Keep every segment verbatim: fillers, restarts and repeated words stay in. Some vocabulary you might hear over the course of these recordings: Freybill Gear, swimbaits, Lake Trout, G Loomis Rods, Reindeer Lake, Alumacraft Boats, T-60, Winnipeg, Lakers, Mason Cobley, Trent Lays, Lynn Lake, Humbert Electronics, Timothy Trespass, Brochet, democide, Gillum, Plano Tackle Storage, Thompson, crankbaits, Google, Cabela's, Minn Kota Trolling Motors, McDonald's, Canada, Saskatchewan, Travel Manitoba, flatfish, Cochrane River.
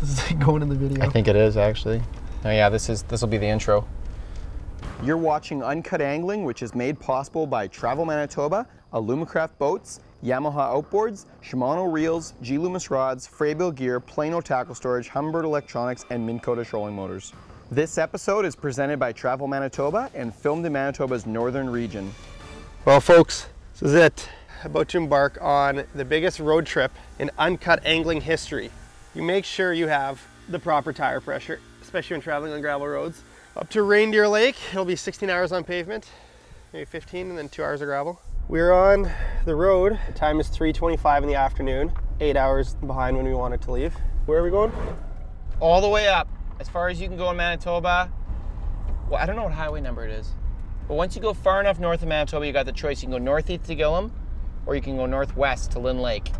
This is like going in the video. I think it is actually. Oh yeah, this is this will be the intro. You're watching Uncut Angling, which is made possible by Travel Manitoba, Alumacraft Boats, Yamaha Outboards, Shimano Reels, G Loomis Rods, Freybill Gear, Plano Tackle Storage, Humbert Electronics, and Minn Kota Trolling Motors. This episode is presented by Travel Manitoba and filmed in Manitoba's northern region. Well folks, this is it. About to embark on the biggest road trip in uncut angling history. You make sure you have the proper tire pressure, especially when traveling on gravel roads. Up to Reindeer Lake, it'll be sixteen hours on pavement, maybe fifteen, and then two hours of gravel. We're on the road. The time is three twenty-five in the afternoon, eight hours behind when we wanted to leave. Where are we going? All the way up, as far as you can go in Manitoba. Well, I don't know what highway number it is, but once you go far enough north of Manitoba, you got the choice. You can go northeast to Gillum, or you can go northwest to Lynn Lake.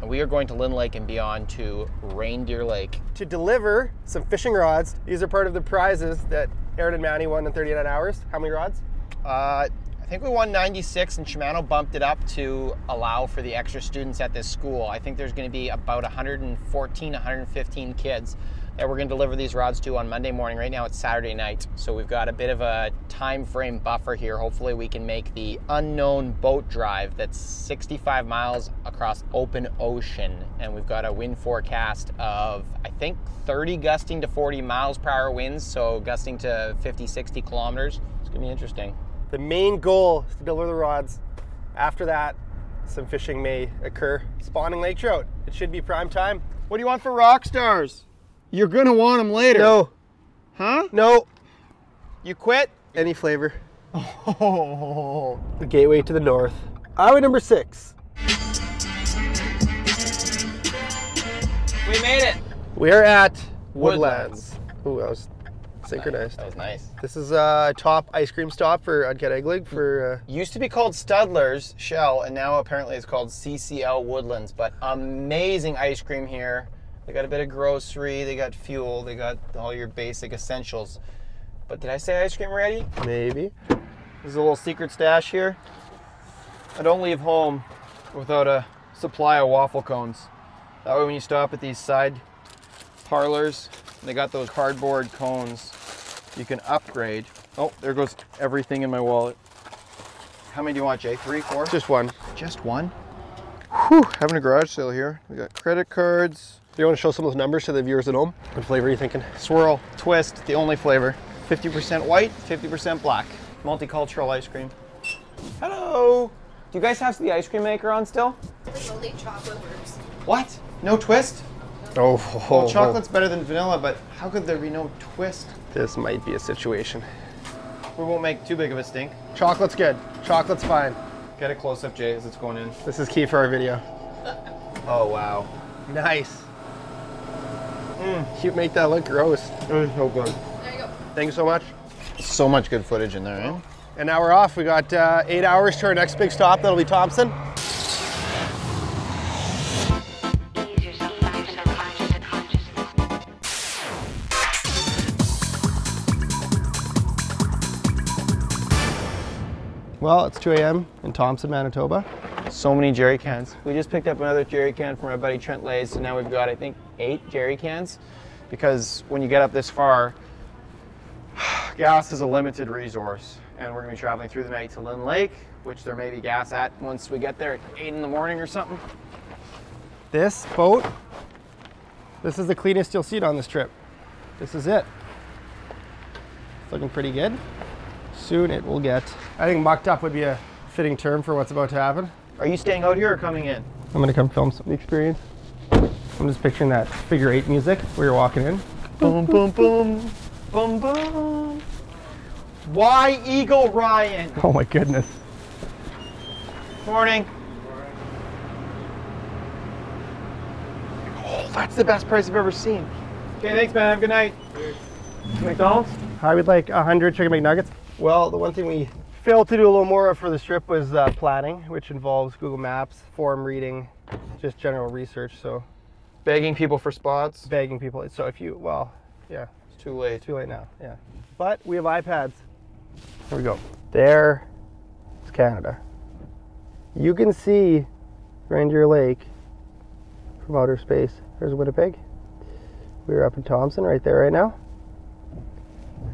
And we are going to Lynn Lake and beyond to Reindeer Lake. To deliver some fishing rods. These are part of the prizes that Aaron and Manny won in thirty-nine hours. How many rods? Uh, I think we won ninety-six, and Shimano bumped it up to allow for the extra students at this school. I think there's going to be about one hundred fourteen, one hundred fifteen kids that we're going to deliver these rods to on Monday morning. Right now it's Saturday night, so we've got a bit of a time frame buffer here. Hopefully we can make the unknown boat drive that's sixty-five miles across open ocean, and we've got a wind forecast of I think thirty gusting to forty miles per hour winds, so gusting to fifty, sixty kilometers. It's going to be interesting. The main goal is to deliver the rods. After that, some fishing may occur. Spawning lake trout. It should be prime time. What do you want for rock stars? You're gonna want them later. No. Huh? No. You quit? Any flavor. Oh. The gateway to the north. Highway number six. We made it. We're at Woodlands. Woodlands. Ooh, I was synchronized. That was nice. This is a top ice cream stop for Uncut Angling. For uh... used to be called Studler's Shell, and now apparently it's called C C L Woodlands. But amazing ice cream here. They got a bit of grocery, they got fuel, they got all your basic essentials. But did I say ice cream already? Maybe. There's a little secret stash here. I don't leave home without a supply of waffle cones. That way when you stop at these side parlors, they got those cardboard cones. You can upgrade. Oh, there goes everything in my wallet. How many do you want, Jay? Three, four? Just one. Just one? Whew, having a garage sale here. We got credit cards. Do you want to show some of those numbers to the viewers at home? What flavor are you thinking? Swirl, twist, the only flavor. fifty percent white, fifty percent black. Multicultural ice cream. Hello! Do you guys have the ice cream maker on still? Like only chocolate works. What? No twist? Oh, oh, oh. Well, chocolate's better than vanilla, but how could there be no twist? This might be a situation. We won't make too big of a stink. Chocolate's good. Chocolate's fine. Get a close-up, Jay, as it's going in. This is key for our video. Oh, wow. Nice. Mm. You make that look gross. It was so good. There you go. Thank you so much. So much good footage in there, eh? And now we're off. We got uh, eight hours to our next big stop. That'll be Thompson. Well, it's two A M in Thompson, Manitoba. So many jerry cans. We just picked up another jerry can from our buddy Trent Lays, so now we've got, I think, eight jerry cans. Because when you get up this far, gas is a limited resource. And we're gonna be traveling through the night to Lynn Lake, which there may be gas at once we get there at eight in the morning or something. This boat, this is the cleanest you'll see it on this trip. This is it. It's looking pretty good. Soon it will get. I think mucked up would be a fitting term for what's about to happen. Are you staying out here or coming in? I'm going to come film some of the experience. I'm just picturing that figure eight music where you're walking in. Boom, boom, boom, boom, boom. Why Eagle Ryan? Oh my goodness. Morning. Oh, that's the best price I've ever seen. Okay, thanks man, have a good night. McDonald's? I would like one hundred chicken McNuggets. Well, the one thing we failed to do a little more of for this trip was uh, planning, which involves Google Maps, forum reading, just general research, so. Begging people for spots? Begging people, so if you, well, yeah. It's too late. It's too late now, yeah. But we have iPads. Here we go. There is Canada. You can see Reindeer Lake from outer space. There's Winnipeg. we were up in Thompson right there right now.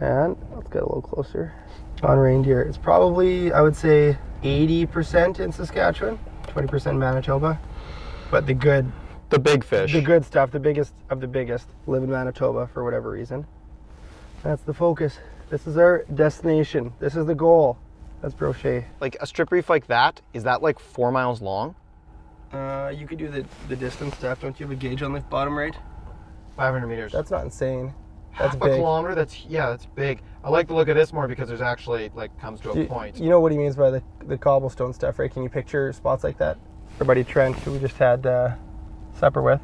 And let's get a little closer on Reindeer. It's probably, I would say, eighty percent in Saskatchewan, twenty percent Manitoba. But the good, the big fish, the good stuff, the biggest of the biggest live in Manitoba for whatever reason. That's the focus. This is our destination. This is the goal. That's Brochet. Like a strip reef like that, is that like four miles long? Uh, you could do the, the distance stuff. Don't you have a gauge on the bottom right? five hundred meters. That's not insane. That's half a big. Kilometer? That's, yeah, that's big. I like the look of this more because there's actually, like, comes to a you, point. You know what he means by the, the cobblestone stuff, right? Can you picture spots like that? Our buddy Trent, who we just had uh, supper with,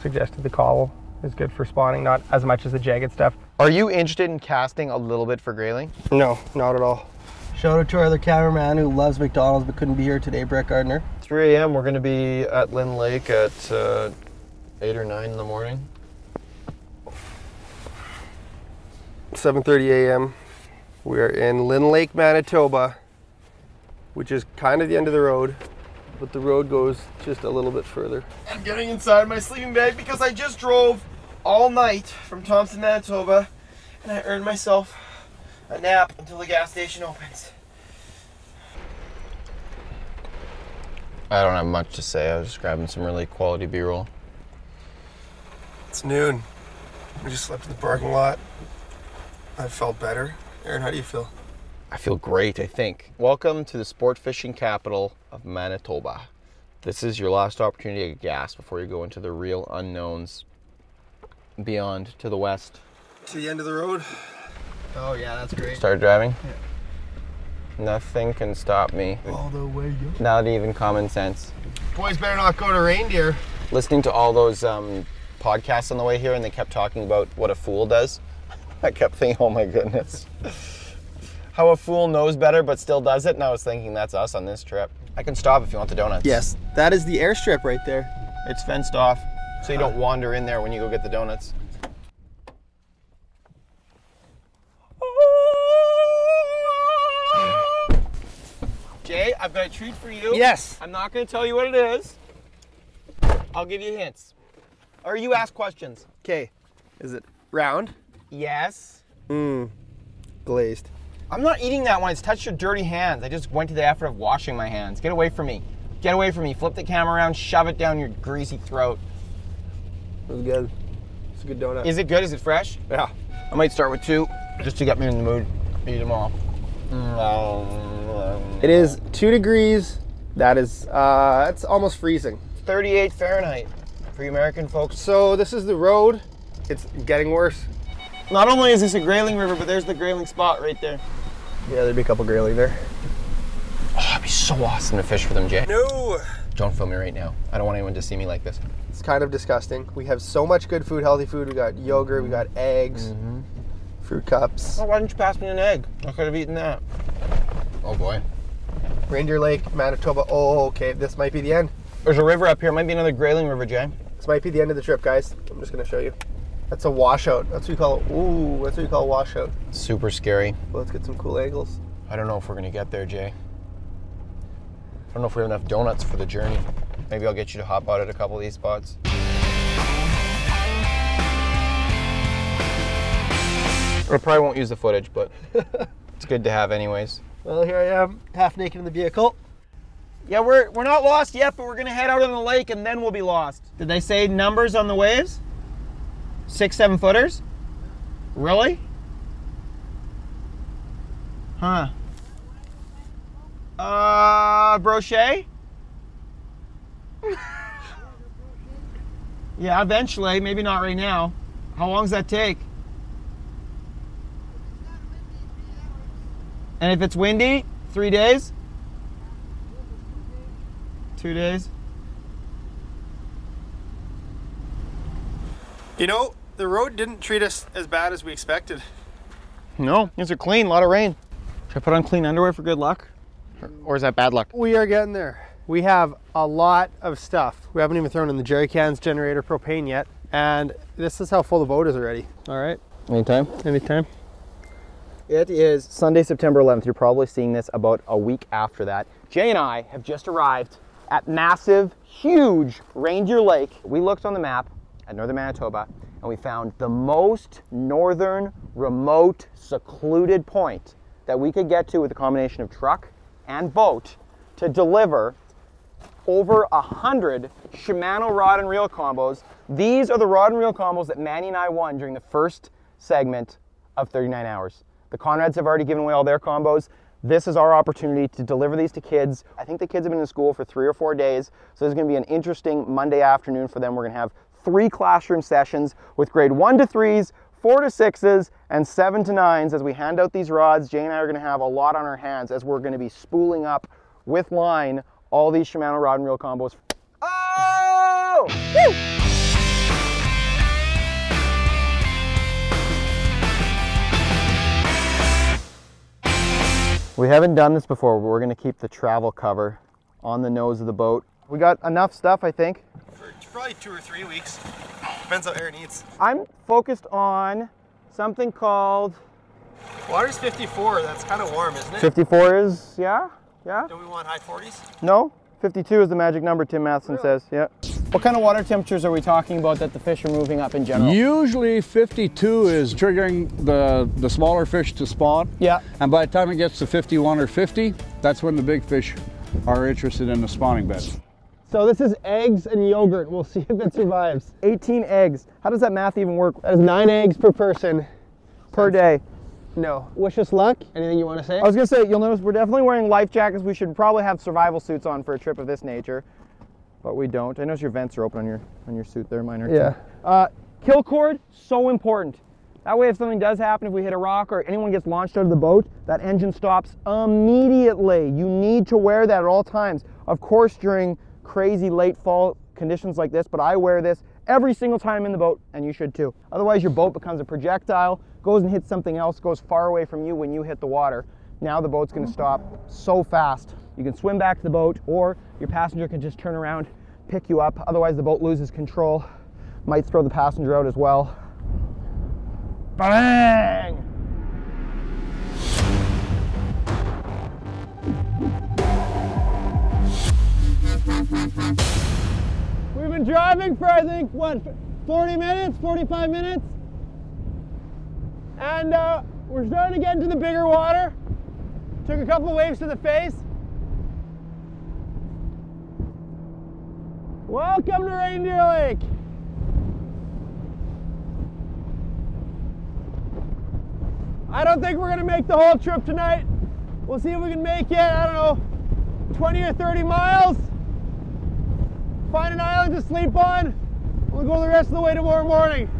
suggested the cobble is good for spawning, not as much as the jagged stuff. Are you interested in casting a little bit for grayling? No, not at all. Shout out to our other cameraman who loves McDonald's but couldn't be here today, Brett Gardner. three A M we're going to be at Lynn Lake at uh, eight or nine in the morning. seven thirty A M we are in Lynn Lake, Manitoba, which is kind of the end of the road, but the road goes just a little bit further. I'm getting inside my sleeping bag because I just drove all night from Thompson, Manitoba, and I earned myself a nap until the gas station opens. I don't have much to say. I was just grabbing some really quality B-roll. It's noon. We just slept in the parking lot. I felt better. Aaron, how do you feel? I feel great, I think. Welcome to the sport fishing capital of Manitoba. This is your last opportunity to gas before you go into the real unknowns beyond to the west. To the end of the road? Oh yeah, that's great. Start driving? Yeah. Nothing can stop me. All the way up. Not even common sense. Boys better not go to Reindeer. Listening to all those um, podcasts on the way here, and they kept talking about what a fool does. I kept thinking, oh my goodness, how a fool knows better but still does it. And I was thinking, that's us on this trip. I can stop if you want the donuts. Yes, that is the airstrip right there. It's fenced off, so you don't wander in there when you go get the donuts. Jay, I've got a treat for you. Yes. I'm not going to tell you what it is. I'll give you hints. Or you ask questions. Okay. Is it round? Yes. Mmm. Glazed. I'm not eating that one. It's touched your dirty hands. I just went to the effort of washing my hands. Get away from me. Get away from me. Flip the camera around. Shove it down your greasy throat. It was good. It's a good donut. Is it good? Is it fresh? Yeah. I might start with two just to get me in the mood. Eat them all. Mm. It is two degrees. That is, uh, it's almost freezing. thirty-eight Fahrenheit for you American folks. So this is the road. It's getting worse. Not only is this a grayling river, but there's the grayling spot right there. Yeah, there'd be a couple grayling there. Oh, it'd be so awesome to fish for them, Jay. No! Don't film me right now. I don't want anyone to see me like this. It's kind of disgusting. We have so much good food, healthy food. We got yogurt, we got eggs, mm-hmm. fruit cups. Oh, why didn't you pass me an egg? I could have eaten that. Oh boy. Reindeer Lake, Manitoba. Oh, okay, this might be the end. There's a river up here. It might be another grayling river, Jay. This might be the end of the trip, guys. I'm just gonna show you. That's a washout. That's what you call it. Ooh, that's what you call a washout. Super scary. Well, let's get some cool angles. I don't know if we're going to get there, Jay. I don't know if we have enough donuts for the journey. Maybe I'll get you to hop out at a couple of these spots. I probably won't use the footage, but it's good to have anyways. Well, here I am, half naked in the vehicle. Yeah, we're, we're not lost yet, but we're going to head out on the lake and then we'll be lost. Did they say numbers on the waves? Six, seven footers? Really? Huh. Uh, Brochet? Yeah, eventually. Maybe not right now. How long does that take? And if it's windy, three days? Two days? You know, the road didn't treat us as bad as we expected. No, these are clean, a lot of rain. Should I put on clean underwear for good luck? Or, or is that bad luck? We are getting there. We have a lot of stuff. We haven't even thrown in the jerry cans, generator, propane yet. And this is how full the boat is already. All right. Anytime? Anytime. It is Sunday, September eleventh. You're probably seeing this about a week after that. Jay and I have just arrived at massive, huge Reindeer Lake. We looked on the map at northern Manitoba, and we found the most northern, remote, secluded point that we could get to with a combination of truck and boat to deliver over a hundred Shimano rod and reel combos. These are the rod and reel combos that Manny and I won during the first segment of thirty-nine hours. The Conrads have already given away all their combos. This is our opportunity to deliver these to kids. I think the kids have been in school for three or four days, so there's gonna be an interesting Monday afternoon for them. We're gonna have three classroom sessions with grade one to threes, four to sixes, and seven to nines. As we hand out these rods, Jay and I are gonna have a lot on our hands as we're gonna be spooling up with line all these Shimano rod and reel combos. Oh! Woo! We haven't done this before, but we're going to keep the travel cover on the nose of the boat. We got enough stuff, I think. For probably two or three weeks. Depends on what Aaron needs. I'm focused on something called... Water's fifty-four, that's kind of warm, isn't it? fifty-four is, yeah, yeah. Do we want high forties? No, fifty-two is the magic number, Tim Matheson really? says, yeah. What kind of water temperatures are we talking about that the fish are moving up in general? Usually fifty-two is triggering the, the smaller fish to spawn. Yeah. And by the time it gets to fifty-one or fifty, that's when the big fish are interested in the spawning beds. So this is eggs and yogurt. We'll see if it survives. eighteen eggs. How does that math even work? That is nine eggs per person per day. No. Wish us luck. Anything you want to say? I was going to say, you'll notice we're definitely wearing life jackets. We should probably have survival suits on for a trip of this nature. But we don't. I notice your vents are open on your on your suit there, mine are yeah. too. Uh, kill cord, so important. That way if something does happen, if we hit a rock or anyone gets launched out of the boat, that engine stops immediately. You need to wear that at all times. Of course, during crazy late fall conditions like this, but I wear this every single time in the boat, and you should too. Otherwise, your boat becomes a projectile, goes and hits something else, goes far away from you when you hit the water. Now the boat's gonna stop so fast. You can swim back to the boat, or your passenger can just turn around, pick you up. Otherwise, the boat loses control. Might throw the passenger out as well. Bang! We've been driving for, I think, what, forty minutes, forty-five minutes? And uh, we're starting to get into the bigger water. Took a couple of waves to the face. Welcome to Reindeer Lake. I don't think we're gonna make the whole trip tonight. We'll see if we can make it, I don't know, twenty or thirty miles. Find an island to sleep on. We'll go the rest of the way tomorrow morning.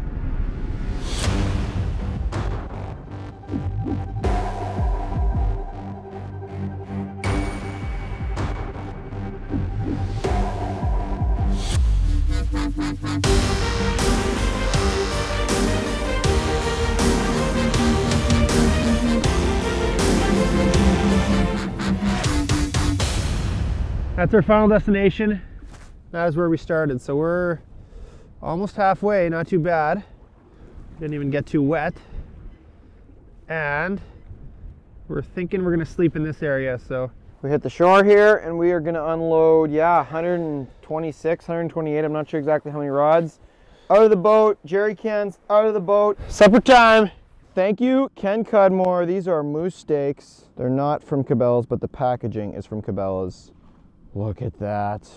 That's our final destination. That is where we started. So we're almost halfway, not too bad. Didn't even get too wet. And we're thinking we're gonna sleep in this area, so. We hit the shore here and we are gonna unload, yeah, one twenty-six, one twenty-eight, I'm not sure exactly how many rods. Out of the boat, jerry cans, out of the boat. Supper time. Thank you, Ken Cudmore. These are moose steaks. They're not from Cabela's, but the packaging is from Cabela's. Look at that.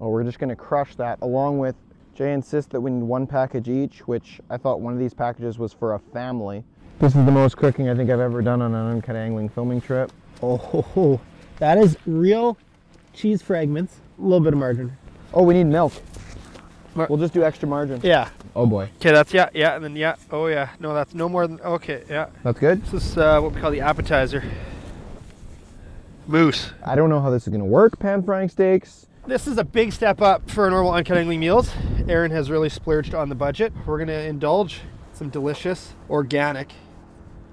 Oh, we're just gonna crush that, along with Jay insists that we need one package each, which I thought one of these packages was for a family. This is the most cooking I think I've ever done on an Uncut Angling filming trip. Oh, that is real cheese fragments. A little bit of margarine. Oh, we need milk. Mar we'll just do extra margarine. Yeah. Oh boy. Okay, that's yeah, yeah, and then yeah, oh yeah. No, that's no more than, okay, yeah. That's good? This is uh, what we call the appetizer. Moose. I don't know how this is gonna work, pan frying steaks. This is a big step up for normal Uncut Angling meals. Aaron has really splurged on the budget. We're gonna indulge some delicious organic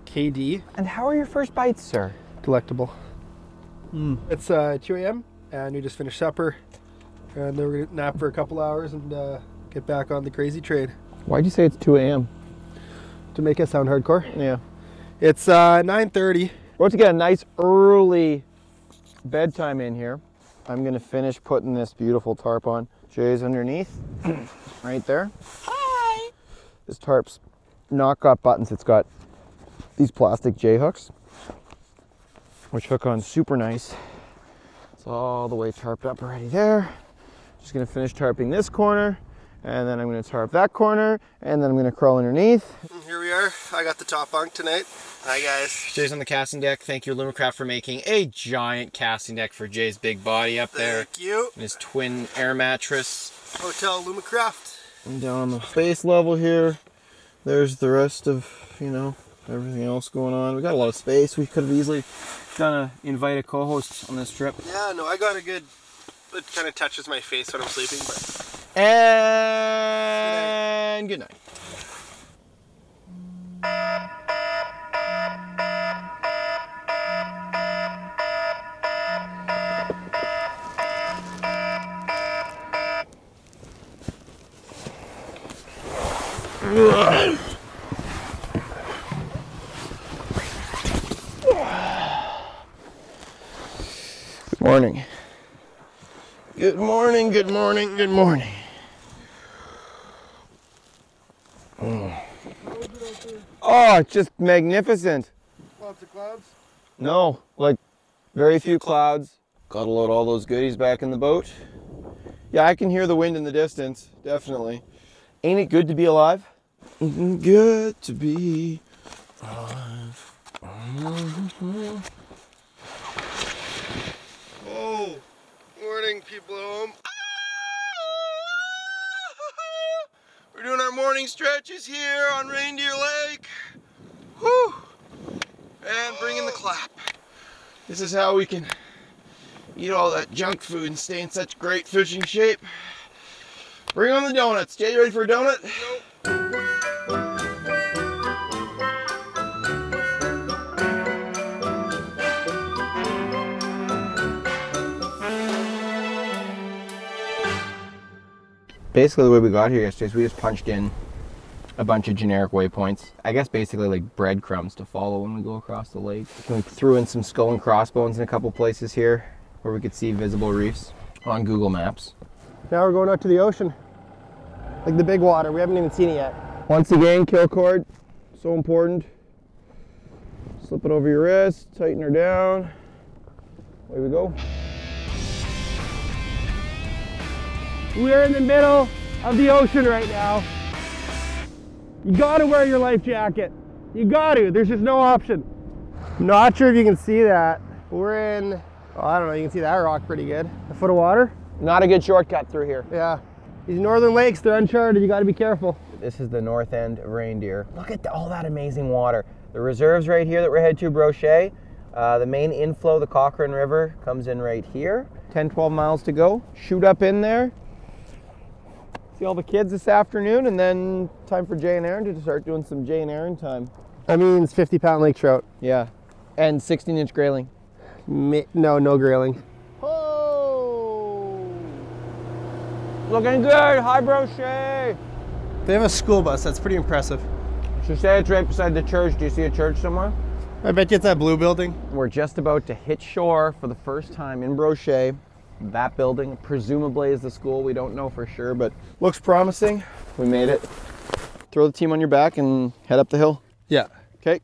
K D. And how are your first bites, sir? Delectable. Mm. It's uh, two A M and we just finished supper and then we're gonna nap for a couple hours and uh, get back on the crazy train. Why'd you say it's two A M? To make it sound hardcore? Yeah. It's uh, nine thirty. We're about to get a nice early bedtime in here. I'm gonna finish putting this beautiful tarp on. Jay's underneath, right there. Hi! This tarp's not got buttons, it's got these plastic J hooks, which hook on super nice. It's all the way tarped up already there. Just gonna finish tarping this corner, and then I'm gonna tarp that corner, and then I'm gonna crawl underneath. Here we are, I got the top bunk tonight. Hi guys, Jay's on the casting deck. Thank you Alumacraft for making a giant casting deck for Jay's big body up there. Thank you. And his twin air mattress. Hotel Alumacraft. And down on the base level here, there's the rest of, you know, everything else going on. We got a lot of space. We could have easily done a, invite a co-host on this trip. Yeah, no, I got a good, it kind of touches my face when I'm sleeping, but. And good night. Good morning. Good morning, good morning, good morning. Oh, it's just magnificent. Lots of clouds? No, like very few clouds. Got to load all those goodies back in the boat. Yeah, I can hear the wind in the distance, definitely. Ain't it good to be alive? Good to be alive. Oh, morning people at home. We're doing our morning stretches here on Reindeer Lake. Whew. And bring in the clap. This is how we can eat all that junk food and stay in such great fishing shape. Bring on the donuts. Jay, you ready for a donut? Nope. Basically the way we got here yesterday is we just punched in a bunch of generic waypoints. I guess basically like breadcrumbs to follow when we go across the lake. And we threw in some skull and crossbones in a couple places here where we could see visible reefs on Google Maps. Now we're going out to the ocean, like the big water. We haven't even seen it yet. Once again, kill cord, so important. Slip it over your wrist, tighten her down. Away we go. We're in the middle of the ocean right now. You gotta wear your life jacket. You gotta, there's just no option. I'm not sure if you can see that. We're in, oh, I don't know, you can see that rock pretty good. A foot of water. Not a good shortcut through here. Yeah. These northern lakes, they're uncharted, you gotta be careful. This is the north end of Reindeer. Look at the, all that amazing water. The reserves right here that we're headed to, Brochet. Uh, the main inflow, the Cochrane River, comes in right here. ten, twelve miles to go. Shoot up in there. See all the kids this afternoon, and then time for Jay and Aaron to start doing some Jay and Aaron time. That means fifty pound lake trout. Yeah, and sixteen inch grayling. Mi no, no grayling. Oh! Looking good, hi Brochet! They have a school bus, that's pretty impressive. She said it's right beside the church. Do you see a church somewhere? I bet you it's that blue building. We're just about to hit shore for the first time in Brochet. That building presumably is the school. We don't know for sure, but looks promising. We made it. Throw the team on your back and head up the hill. Yeah. Okay.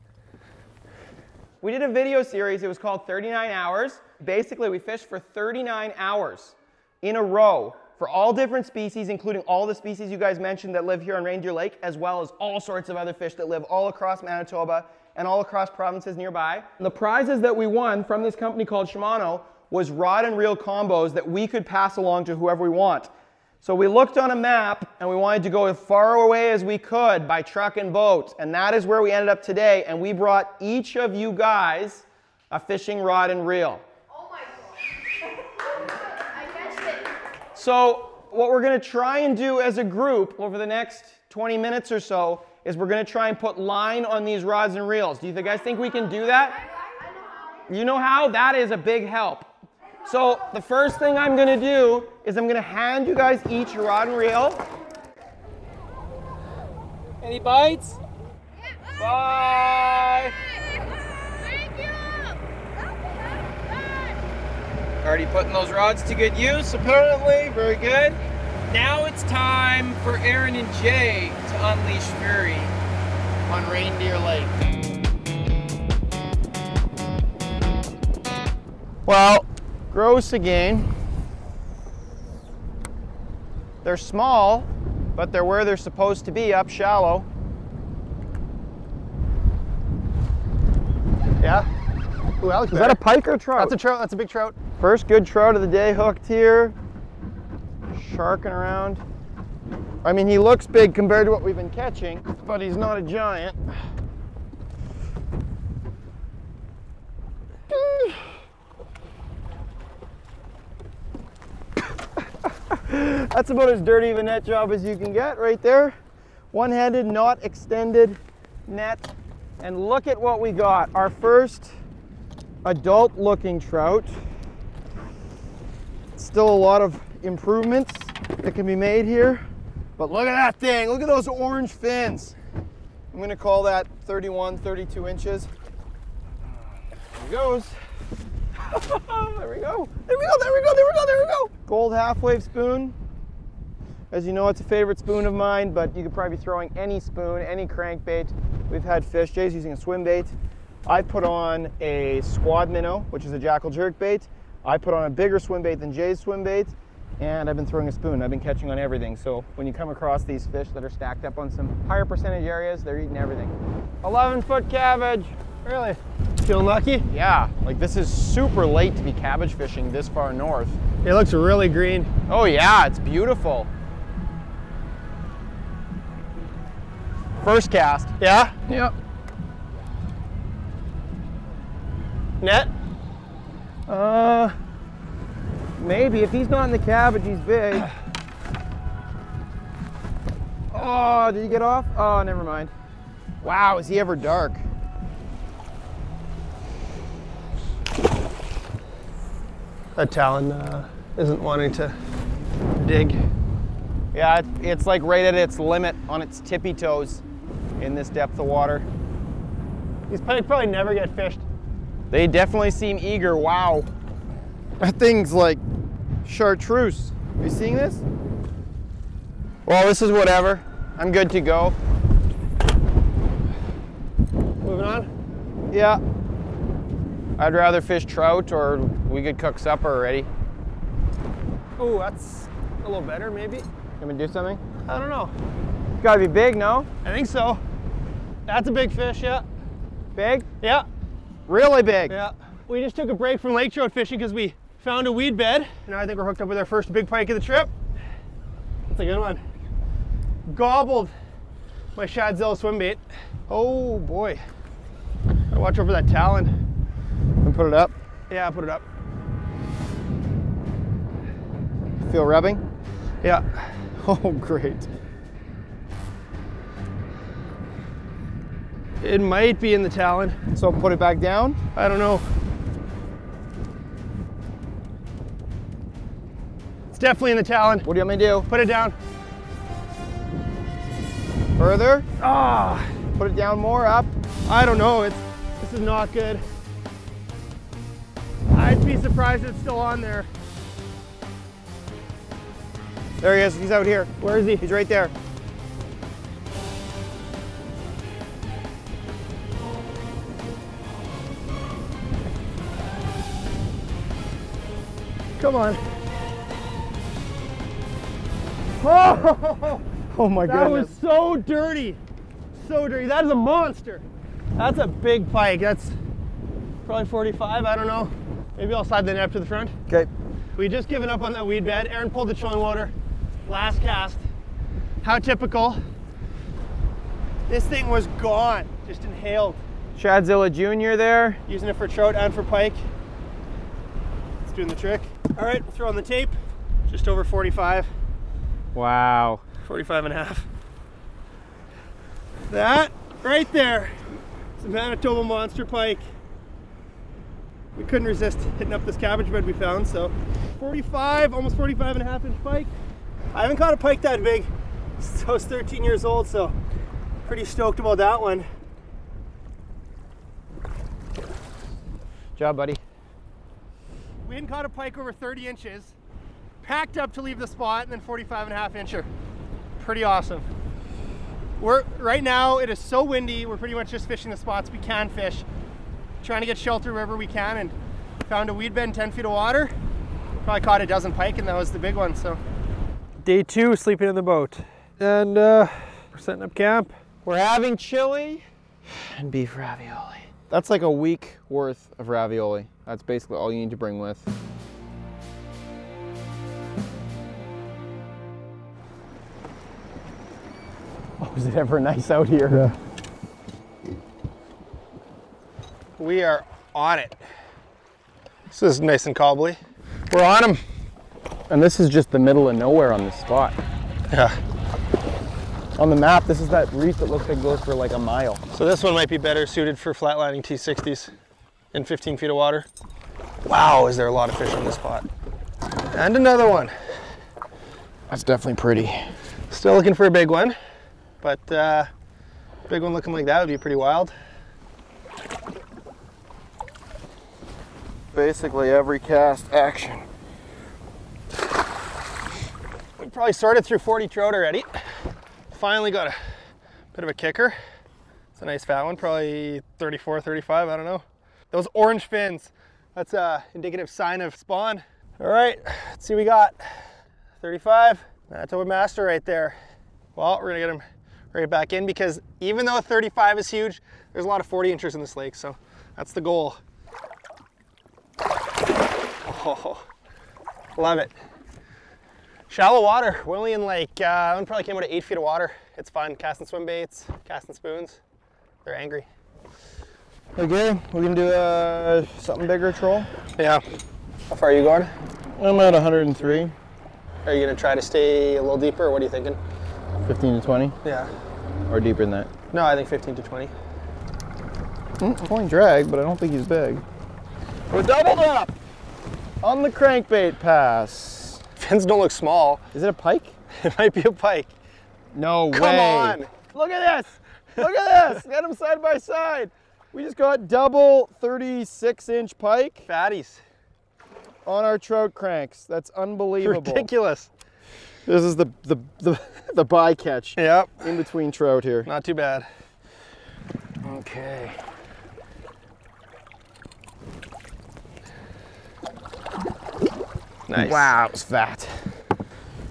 We did a video series. It was called thirty-nine hours. Basically, we fished for thirty-nine hours in a row for all different species, including all the species you guys mentioned that live here on Reindeer Lake, as well as all sorts of other fish that live all across Manitoba and all across provinces nearby. And the prizes that we won from this company called Shimano was rod and reel combos that we could pass along to whoever we want. So we looked on a map and we wanted to go as far away as we could by truck and boat, and that is where we ended up today, and we brought each of you guys a fishing rod and reel. Oh my God. I catched it. So what we're gonna try and do as a group over the next twenty minutes or so is we're gonna try and put line on these rods and reels. Do you guys think we can do that? You know how? That is a big help. So the first thing I'm gonna do is I'm gonna hand you guys each a rod and reel. Any bites? Yeah. Bye. Thank you. Already putting those rods to good use, apparently. Very good. Now it's time for Aaron and Jay to unleash fury on Reindeer Lake. Well, gross again. They're small, but they're where they're supposed to be, up shallow. Yeah. Ooh, is that a pike or trout? That's a trout. That's a big trout. First good trout of the day hooked here. Sharking around. I mean, he looks big compared to what we've been catching, but he's not a giant. That's about as dirty of a net job as you can get right there. One-handed, not extended net. And look at what we got. Our first adult-looking trout. Still a lot of improvements that can be made here, but look at that thing. Look at those orange fins. I'm going to call that thirty-one, thirty-two inches. There he goes. There we go. There we go, there we go, there we go, there we go. Gold half-wave spoon. As you know, it's a favorite spoon of mine, but you could probably be throwing any spoon, any crankbait. We've had fish. Jay's using a swim bait. I put on a squad minnow, which is a Jackal jerk bait. I put on a bigger swim bait than Jay's swim bait, and I've been throwing a spoon. I've been catching on everything. So when you come across these fish that are stacked up on some higher percentage areas, they're eating everything. eleven foot cabbage. Really? Feel lucky? Yeah. Like, this is super late to be cabbage fishing this far north. It looks really green. Oh yeah, it's beautiful. First cast. Yeah? Yep. Net? Uh, maybe. If he's not in the cabbage, he's big. Oh, did he get off? Oh, never mind. Wow, is he ever dark? That Talon uh, isn't wanting to dig. Yeah, it's like right at its limit on its tippy toes in this depth of water. These pike probably never get fished. They definitely seem eager. Wow. That thing's like chartreuse. Are you seeing this? Well, this is whatever. I'm good to go. Moving on? Yeah. I'd rather fish trout, or we could cook supper already. Oh, that's a little better, maybe. Can we do something? I don't know. It's gotta be big, no? I think so. That's a big fish, yeah. Big? Yeah. Really big. Yeah. We just took a break from lake trout fishing because we found a weed bed. Now I think we're hooked up with our first big pike of the trip. That's a good one. Gobbled my Shadzilla swim bait. Oh boy. Gotta watch over that Talon. And put it up? Yeah, put it up. Feel rubbing? Yeah. Oh, great. It might be in the Talon. So put it back down? I don't know. It's definitely in the Talon. What do you want me to do? Put it down. Further? Ah! Put it down more, up? I don't know. It's, this is not good. I'd be surprised it's still on there. There he is. He's out here. Where is he? He's right there. Come on. Oh, oh my goodness. That was so dirty. So dirty. That is a monster. That's a big pike. That's probably forty-five. I don't know. Maybe I'll slide the net up to the front. Okay. We just given up on that weed bed. Aaron pulled the trolling motor. Last cast. How typical. This thing was gone. Just inhaled. Chadzilla Junior there. Using it for trout and for pike. It's doing the trick. All right, we'll throw on the tape. Just over forty-five. Wow. forty-five and a half. That right there is a Manitoba monster pike. We couldn't resist hitting up this cabbage bed we found, so forty-five, almost forty-five and a half inch pike. I haven't caught a pike that big since I was thirteen years old, so pretty stoked about that one. Good job, buddy. We hadn't caught a pike over thirty inches. packed up to leave the spot, and then forty-five and a half incher. Pretty awesome. We're right now, it is so windy, we're pretty much just fishing the spots we can fish, trying to get shelter wherever we can, and found a weed bend ten feet of water. Probably caught a dozen pike, and that was the big one. So day two, sleeping in the boat, and uh we're setting up camp. We're having chili and beef ravioli. That's like a week worth of ravioli. That's basically all you need to bring with. Oh, is it ever nice out here? Yeah. We are on it. This is Mason Cobley. We're on him. And this is just the middle of nowhere on this spot. Yeah. On the map, this is that reef that looks like it goes for like a mile. So this one might be better suited for flatlining T sixties in fifteen feet of water. Wow, is there a lot of fish on this spot. And another one. That's definitely pretty. Still looking for a big one, but uh, big one looking like that would be pretty wild. Basically every cast action. We probably sorted through forty trout already. Finally got a bit of a kicker. It's a nice fat one, probably thirty-four, thirty-five, I don't know. Those orange fins, that's a indicative sign of spawn. All right, let's see what we got. thirty-five, Manitoba Master right there. Well, we're gonna get him right back in, because even though thirty-five is huge, there's a lot of forty inchers in this lake, so that's the goal. Oh, love it. Shallow water, we're only in like, uh, one probably came out of eight feet of water. It's fun, casting swim baits, casting spoons. They're angry. Okay, we're gonna do uh, something bigger troll? Yeah. How far are you going? I'm at one hundred and three. Are you gonna try to stay a little deeper, or what are you thinking? fifteen to twenty? Yeah. Or deeper than that? No, I think fifteen to twenty. Mm, I'm pulling drag, but I don't think he's big. We're doubled up on the crankbait pass. Fins don't look small. Is it a pike? It might be a pike. No way. Come on. Look at this. Look at this. Get them side by side. We just got double thirty-six inch pike. Fatties. On our trout cranks. That's unbelievable. Ridiculous. This is the, the, the, the bycatch. Yep. In between trout here. Not too bad. Okay. Nice. Wow, it was fat.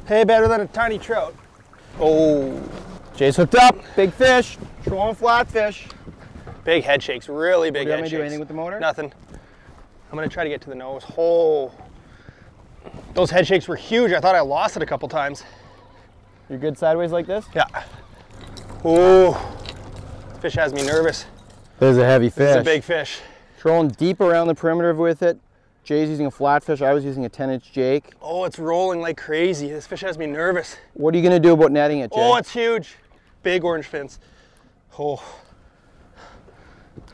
Hey, better than a tiny trout. Oh. Jay's hooked up. Big fish. Trolling flatfish. Big head shakes. Really big head shakes. Do you want me to do anything with the motor? Nothing. I'm going to try to get to the nose. Oh. Those head shakes were huge. I thought I lost it a couple times. You're good sideways like this? Yeah. Oh. Fish has me nervous. There's a heavy fish. It's a big fish. Trolling deep around the perimeter with it. Jay's using a flatfish, I was using a ten inch Jake. Oh, it's rolling like crazy. This fish has me nervous. What are you gonna do about netting it, Jay? Oh, it's huge. Big orange fins. Oh.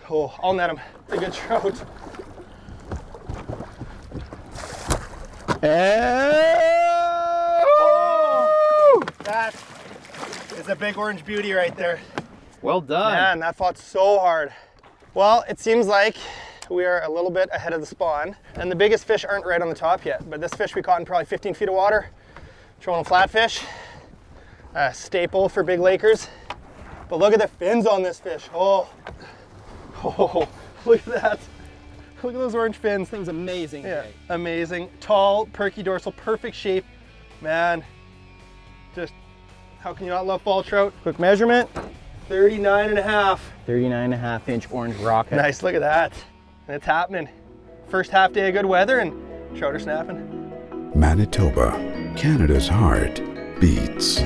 Oh, I'll net him. It's a good trout. And... Oh! That is a big orange beauty right there. Well done. Man, that fought so hard. Well, it seems like we are a little bit ahead of the spawn, and the biggest fish aren't right on the top yet, but this fish we caught in probably fifteen feet of water, trolling flatfish, a staple for big lakers. But look at the fins on this fish. Oh, oh, look at that. Look at those orange fins. That was amazing. Yeah, Jay. Amazing. Tall, perky dorsal, perfect shape. Man, just how can you not love fall trout? Quick measurement. thirty-nine and a half. thirty-nine and a half inch orange rocket. Nice, look at that. And it's happening. First half day of good weather and trout are snapping. Manitoba, Canada's heart beats.